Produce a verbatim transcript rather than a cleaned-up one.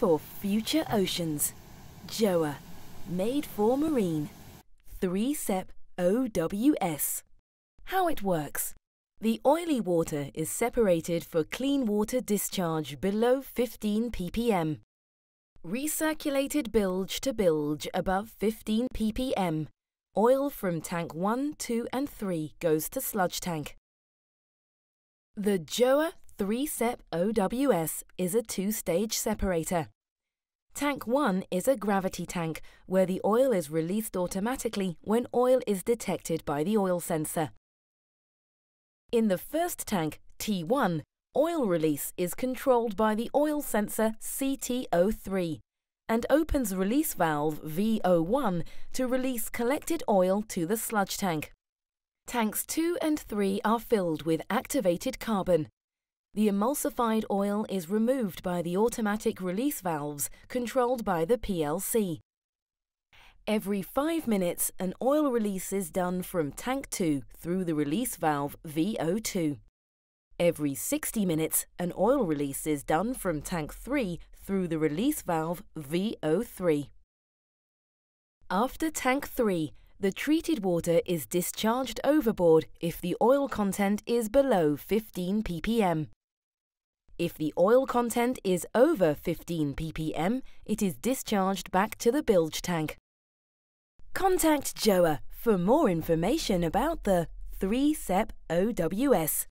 for future oceans. JOWA, made for marine. three S E P O W S. How it works. The oily water is separated for clean water discharge below fifteen p p m. Recirculated bilge to bilge above fifteen p p m. Oil from tank one, two and three goes to sludge tank. The JOWA three S E P O W S is a two-stage separator. Tank one is a gravity tank where the oil is released automatically when oil is detected by the oil sensor. In the first tank, T one, oil release is controlled by the oil sensor C T O three and opens release valve V O one to release collected oil to the sludge tank. Tanks two and three are filled with activated carbon. The emulsified oil is removed by the automatic release valves controlled by the P L C. Every five minutes, an oil release is done from tank two through the release valve V O two. Every sixty minutes, an oil release is done from tank three through the release valve V O three. After tank three, the treated water is discharged overboard if the oil content is below fifteen p p m. If the oil content is over fifteen p p m, it is discharged back to the bilge tank. Contact JOWA for more information about the three S E P O W S.